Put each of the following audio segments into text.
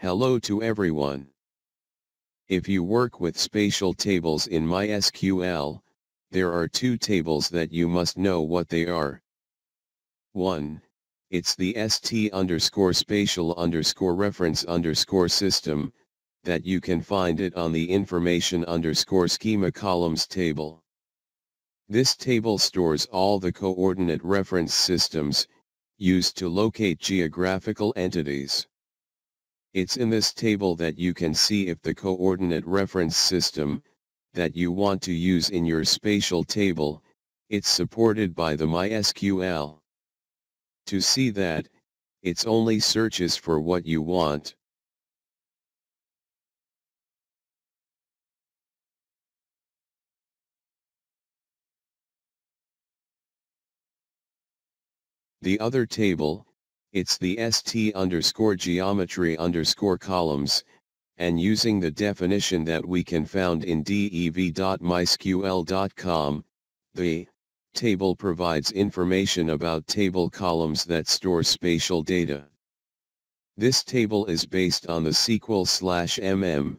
Hello to everyone. If you work with spatial tables in MySQL, there are two tables that you must know what they are. 1. It's the st_spatial_reference_system, that you can find it on the INFORMATION_SCHEMA columns table. This table stores all the coordinate reference systems, used to locate geographical entities. It's in this table that you can see if the coordinate reference system that you want to use in your spatial table, it's supported by the MySQL. To see that, it's only searches for what you want. The other table, it's the st_geometry_columns, and using the definition that we can found in dev.mysql.com, the table provides information about table columns that store spatial data. This table is based on the SQL/MM,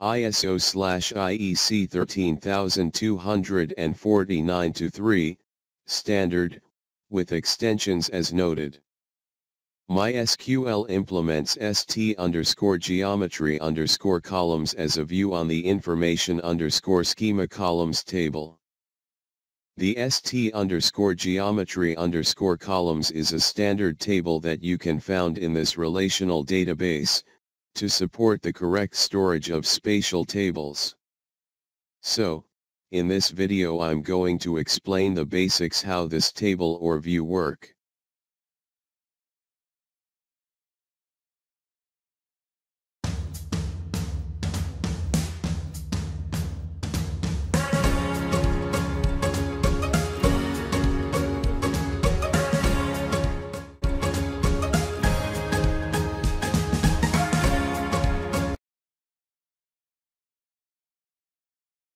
ISO/IEC 13249-3, standard, with extensions as noted. MySQL implements st_geometry_columns as a view on the INFORMATION_SCHEMA columns table. The st_geometry_columns is a standard table that you can found in this relational database, to support the correct storage of spatial tables. So, in this video I'm going to explain the basics how this table or view work.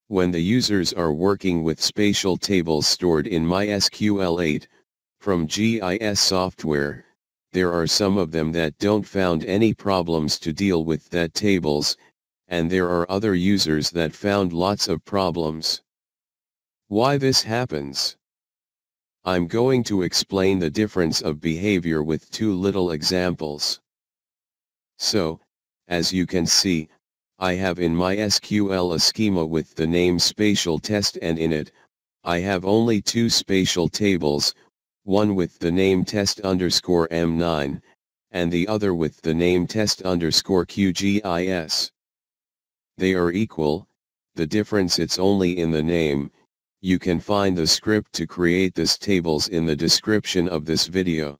When the users are working with spatial tables stored in MySQL 8, from GIS software, there are some of them that don't found any problems to deal with that tables, and there are other users that found lots of problems. Why this happens? I'm going to explain the difference of behavior with two little examples. So, as you can see, I have in MySQL a schema with the name spatial test, and in it, I have only two spatial tables, one with the name test_m9, and the other with the name test_QGIS. They are equal, the difference it's only in the name. You can find the script to create these tables in the description of this video.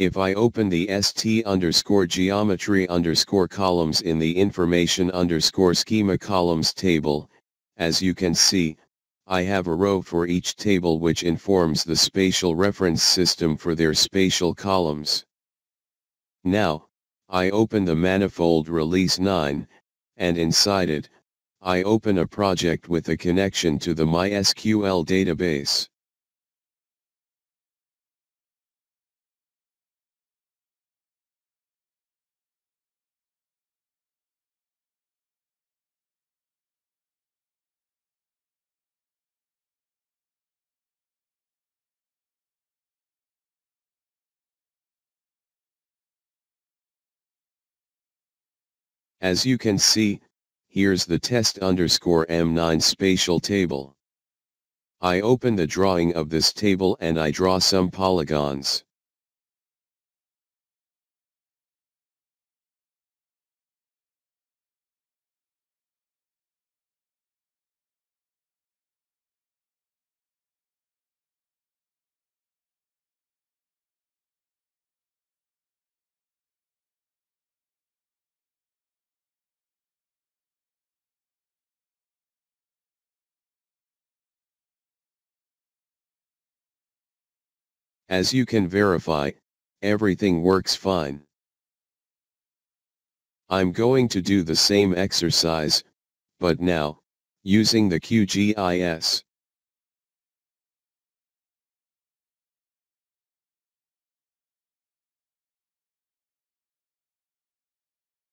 If I open the st_geometry_columns in the INFORMATION_SCHEMA columns table, as you can see, I have a row for each table which informs the spatial reference system for their spatial columns. Now, I open the Manifold Release 9, and inside it, I open a project with a connection to the MySQL database. As you can see, here's the test_m9 spatial table. I open the drawing of this table and I draw some polygons. As you can verify, everything works fine. I'm going to do the same exercise, but now, using the QGIS.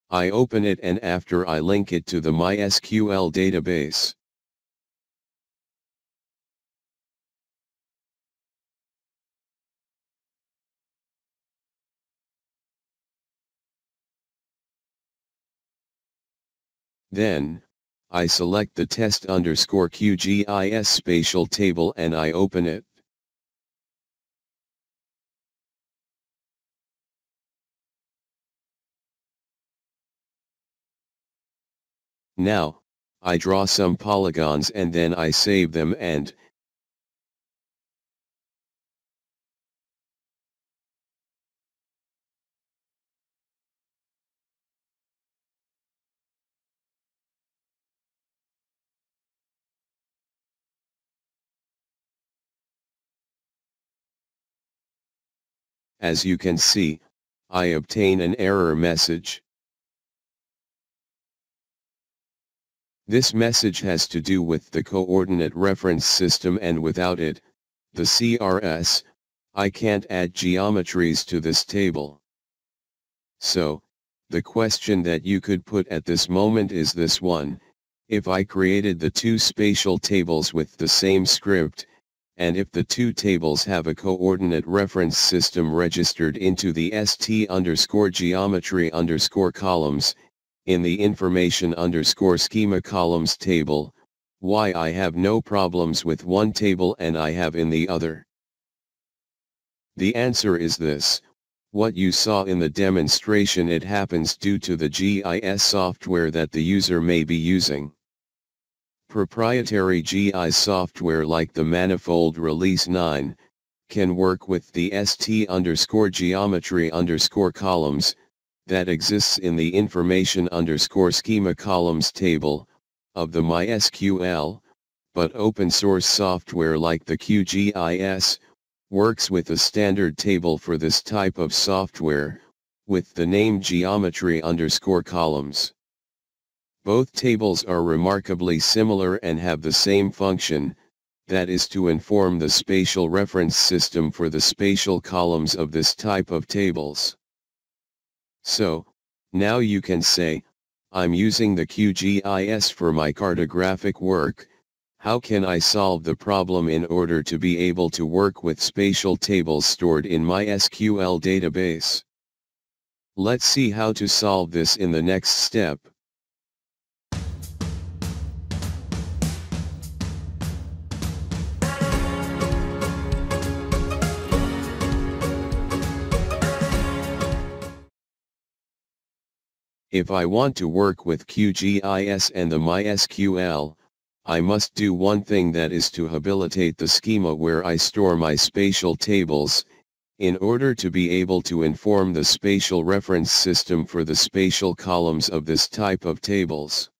I open it and after I link it to the MySQL database. Then, I select the test_QGIS spatial table and I open it. Now, I draw some polygons and then I save them and as you can see, I obtain an error message. This message has to do with the coordinate reference system, and without it, the CRS, I can't add geometries to this table. So, the question that you could put at this moment is this one: if I created the two spatial tables with the same script, and if the two tables have a coordinate reference system registered into the st_geometry_columns, in the information_schema columns table, why I have no problems with one table and I have in the other? The answer is this: what you saw in the demonstration, it happens due to the GIS software that the user may be using. Proprietary GIS software like the Manifold Release 9, can work with the st_geometry_columns, that exists in the information_schema columns table of the MySQL, but open source software like the QGIS works with a standard table for this type of software with the name geometry_columns. Both tables are remarkably similar and have the same function, that is to inform the spatial reference system for the spatial columns of this type of tables. So, now you can say, I'm using the QGIS for my cartographic work, how can I solve the problem in order to be able to work with spatial tables stored in my SQL database? Let's see how to solve this in the next step. If I want to work with QGIS and the MySQL, I must do one thing, that is to habilitate the schema where I store my spatial tables, in order to be able to inform the spatial reference system for the spatial columns of this type of tables.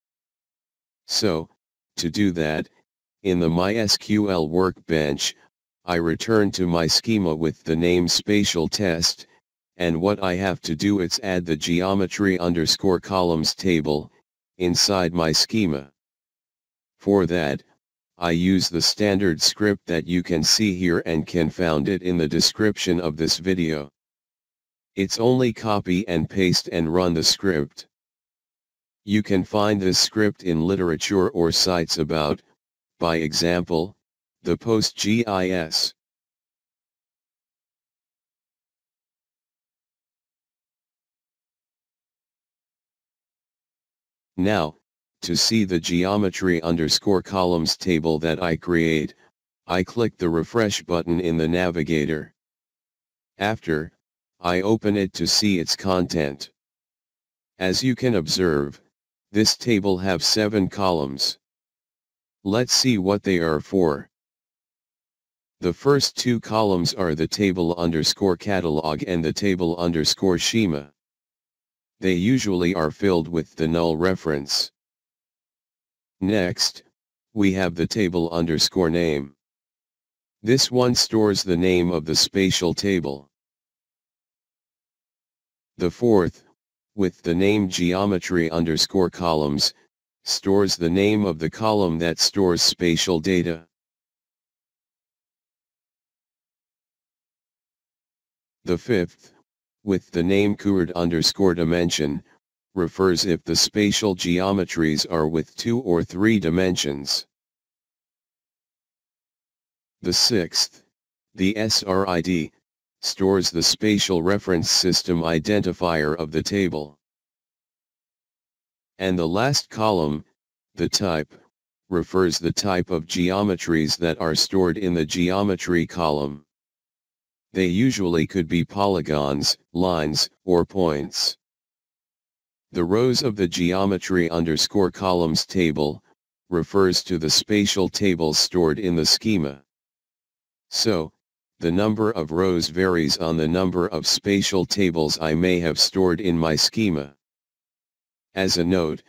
So, to do that, in the MySQL workbench, I return to my schema with the name spatial test, and what I have to do is add the geometry_columns table inside my schema. For that, I use the standard script that you can see here and can find it in the description of this video. It's only copy and paste and run the script. You can find this script in literature or sites about, by example, the PostGIS. Now, to see the geometry_columns table that I create, I click the refresh button in the navigator. After, I open it to see its content. As you can observe, this table have 7 columns. Let's see what they are for. The first 2 columns are the table_catalog and the table_schema. They usually are filled with the null reference. Next, we have the table_name. This one stores the name of the spatial table. The fourth, with the name geometry_columns, stores the name of the column that stores spatial data. The fifth, with the name COORD_DIMENSION, refers if the spatial geometries are with 2 or 3 dimensions. The sixth, the SRID, stores the spatial reference system identifier of the table. And the last column, the type, refers the type of geometries that are stored in the geometry column. They usually could be polygons, lines, or points. The rows of the geometry_columns table refers to the spatial tables stored in the schema. So, the number of rows varies on the number of spatial tables I may have stored in my schema. As a note,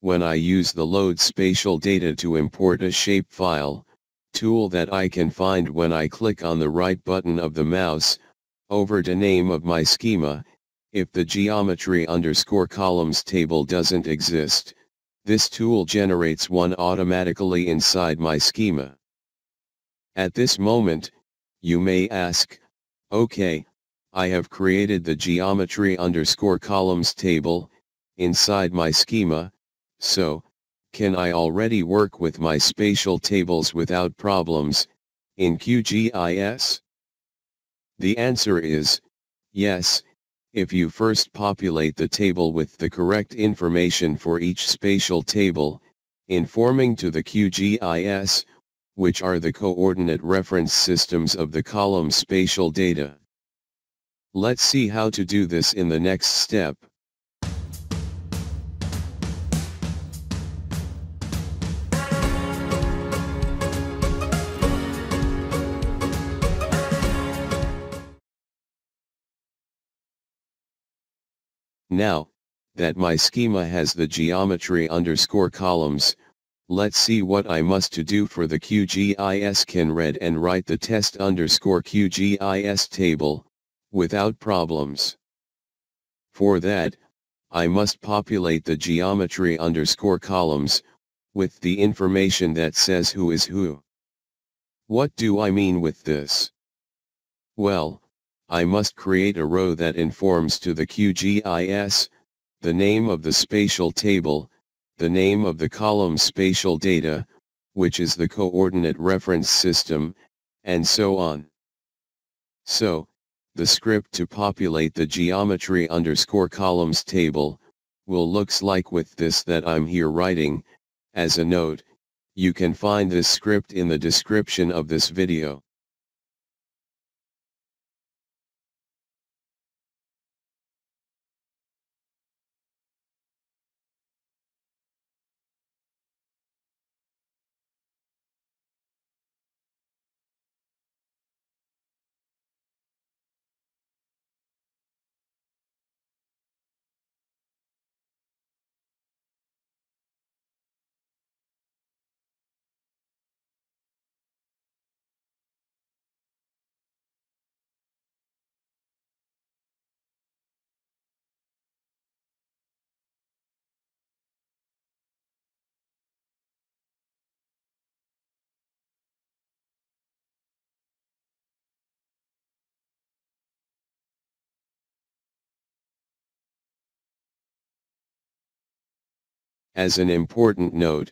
when I use the load spatial data to import a shapefile tool that I can find when I click on the right button of the mouse, over the name of my schema, if the geometry_columns table doesn't exist, this tool generates one automatically inside my schema. At this moment, you may ask, okay, I have created the geometry_columns table inside my schema, so, can I already work with my spatial tables without problems in QGIS? The answer is yes, if you first populate the table with the correct information for each spatial table, informing to the QGIS, which are the coordinate reference systems of the column spatial data. Let's see how to do this in the next step. Now that my schema has the geometry_columns, let's see what I must do for the QGIS. Can read and write the test_QGIS table without problems. For that, I must populate the geometry_columns with the information that says who is who. What do I mean with this? Well, I must create a row that informs to the QGIS the name of the spatial table, the name of the column spatial data, which is the coordinate reference system, and so on. So, the script to populate the geometry_columns table will looks like with this that I'm here writing. As a note, you can find this script in the description of this video. As an important note,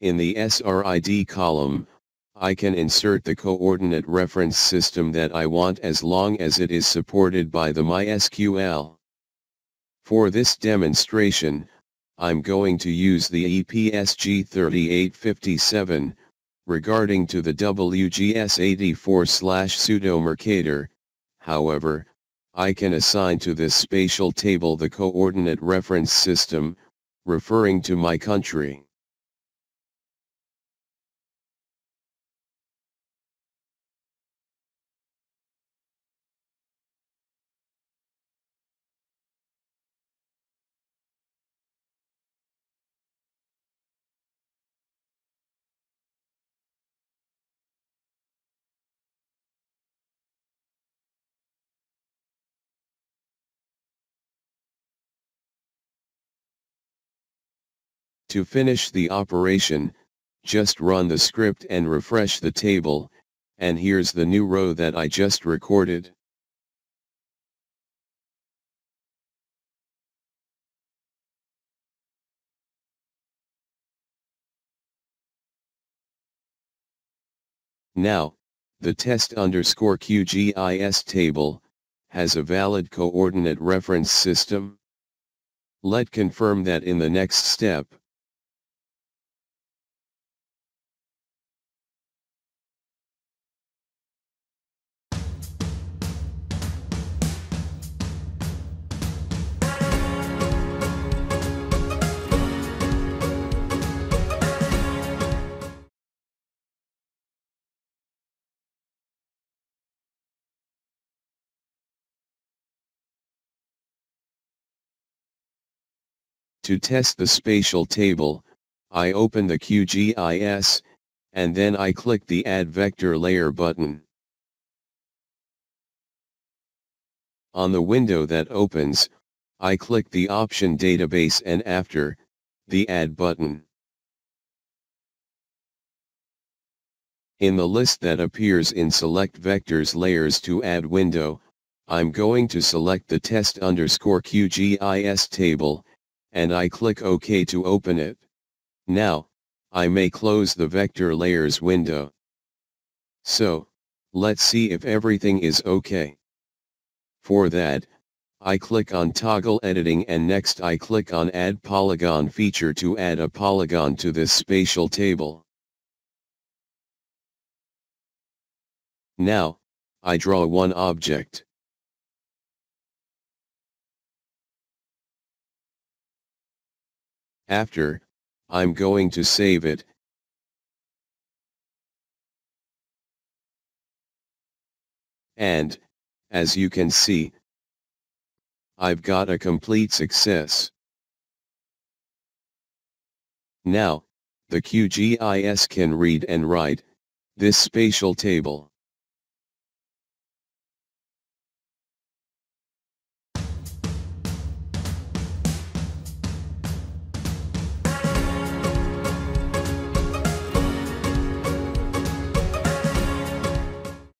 in the SRID column, I can insert the coordinate reference system that I want as long as it is supported by the MySQL. For this demonstration, I'm going to use the EPSG3857, regarding to the WGS84/pseudomercator. However, I can assign to this spatial table the coordinate reference system, referring to my country. To finish the operation, just run the script and refresh the table, and here's the new row that I just recorded. Now, the test_QGIS table has a valid coordinate reference system. Let's confirm that in the next step. To test the spatial table, I open the QGIS, and then I click the Add Vector Layer button. On the window that opens, I click the option Database and after, the Add button. In the list that appears in Select Vectors Layers to Add window, I'm going to select the test_QGIS table, and I click OK to open it. Now, I may close the Vector Layers window. So, let's see if everything is OK. For that, I click on Toggle Editing and next I click on Add Polygon feature to add a polygon to this spatial table. Now, I draw one object. After, I'm going to save it. And, as you can see, I've got a complete success. Now, the QGIS can read and write this spatial table.